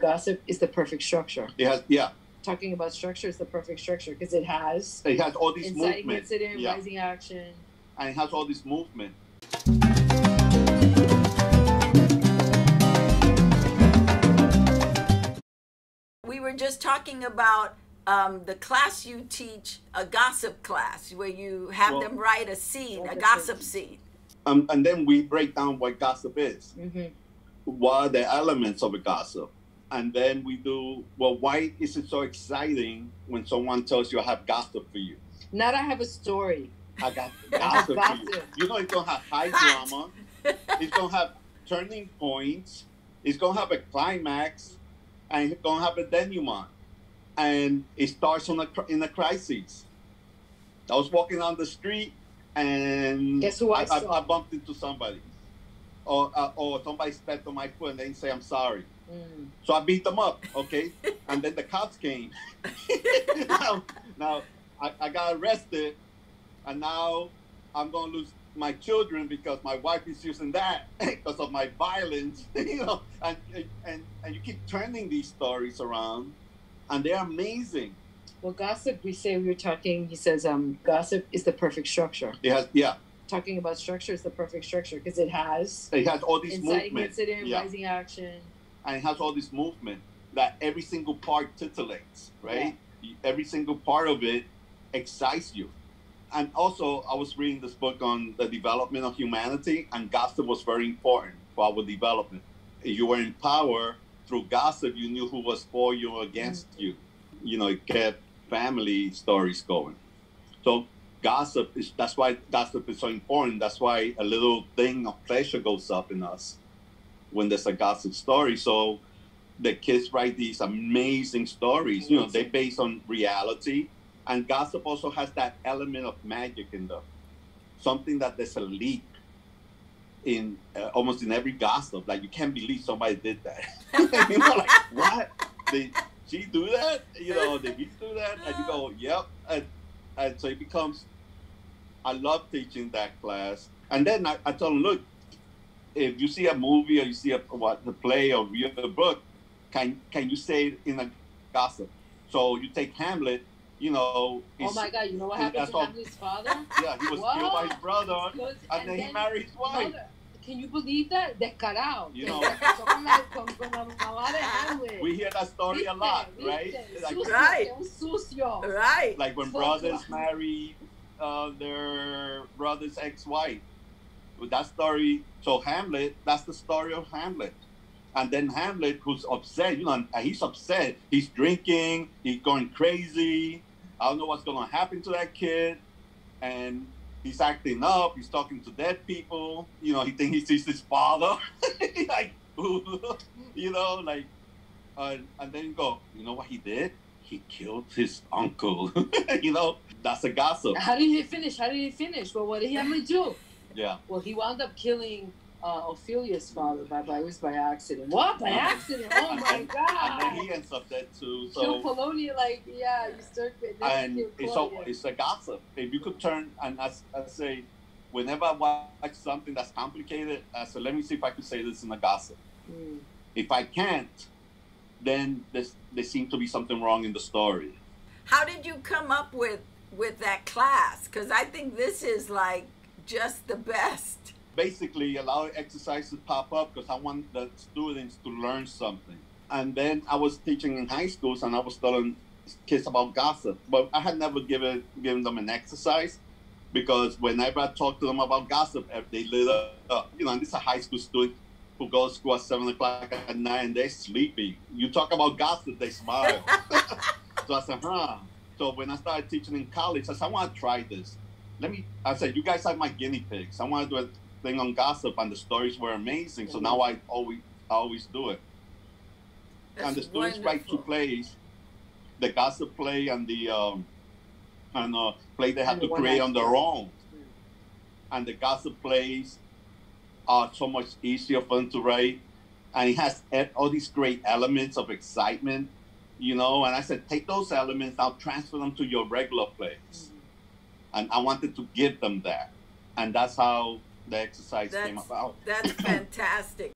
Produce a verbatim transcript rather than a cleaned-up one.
Gossip is the perfect structure. It has, yeah. Talking about structure is the perfect structure because it has... It has all this movement. Inciting incident, yeah. Rising action. And it has all this movement. We were just talking about um, the class you teach, a gossip class, where you have well, them write a scene, a gossip things. scene. Um, and then we break down what gossip is. Mm-hmm. What are the elements of a gossip? And then we do, well, why is it so exciting when someone tells you I have gossip for you? Not I have a story. I got gossip for you. You know, it's going to have high drama. It's going to have turning points. It's going to have a climax. And it's going to have a denouement. And it starts on a, in a crisis. I was walking down the street and Guess who I, I, I, I bumped into somebody. Or, uh, or somebody stepped on my foot and they didn't say I'm sorry. Mm. So I beat them up, okay? And then the cops came. now now I, I got arrested, and now I'm going to lose my children because my wife is using that because of my violence. You know, and, and, and you keep turning these stories around, and they're amazing. Well, gossip, we say we were talking, he says um, gossip is the perfect structure. It has, yeah. Talking about structure is the perfect structure because it has... It has all this movement. Inciting incident, yeah. Rising action. And it has all this movement that every single part titillates, right? Yeah. Every single part of it excites you. And also, I was reading this book on the development of humanity, and gossip was very important for our development. You were in power through gossip. You knew who was for you or against mm-hmm. you. You know, it kept family stories going. So gossip is, that's why gossip is so important. That's why a little thing of pleasure goes up in us when there's a gossip story. So the kids write these amazing stories, amazing. You know, they're based on reality. And gossip also has that element of magic in them. Something that there's a leap in uh, almost in every gossip. Like, you can't believe somebody did that. You know, like, what? Did she do that? You know, did he do that? And you go, yep. And, and so it becomes, I love teaching that class. And then I, I tell them, look, if you see a movie or you see a what the play or read a book, can can you say it in a gossip? So you take Hamlet, you know. Oh my God! You know what happened to all, Hamlet's father? Yeah, he was what? killed by his brother, because, and, and then, then he married his wife. Mother, can you believe that? Descarado. You know. We hear that story a lot, right? Like, right. Right. Like when brothers marry uh, their brother's ex-wife. That story, so Hamlet, that's the story of Hamlet. And then Hamlet, who's upset, you know, and he's upset. He's drinking, he's going crazy. I don't know what's going to happen to that kid. And he's acting up, he's talking to dead people. You know, he thinks he sees his father. Like, you know, like, uh, and then you go, you know what he did? He killed his uncle. You know, that's a gossip. How did he finish? How did he finish? Well, what did Hamlet do? Yeah. Well, he wound up killing uh, Ophelia's father by, by it was by accident. What? By accident? Oh my and, God! And then he ends up dead too. So kill Polonia, like yeah, you start. And it's a, it's a gossip. If you could turn and I, I say, whenever I watch something that's complicated, I say, let me see if I can say this in a gossip. Mm. If I can't, then there's, there seems to be something wrong in the story. How did you come up with with that class? Because I think this is like. Just the best. Basically, allow exercises to pop up because I want the students to learn something. And then I was teaching in high schools and I was telling kids about gossip, but I had never given given them an exercise because whenever I talked to them about gossip, they lit up. You know, and this is a high school student who goes to school at seven o'clock at night and they're sleepy. You talk about gossip, they smile. So I said, huh. So when I started teaching in college, I said, I want to try this. Let me, I said, you guys are my guinea pigs. I want to do a thing on gossip, and the stories were amazing. So now I always I always do it. That's and the students wonderful. Write two plays, the gossip play and the um, and uh, play they have and to create on their own. And the gossip plays are so much easier for them to write. And it has all these great elements of excitement, you know. And I said, take those elements, I'll transfer them to your regular plays. Mm-hmm. And I wanted to give them that. And that's how the exercise that's, came about. That's fantastic.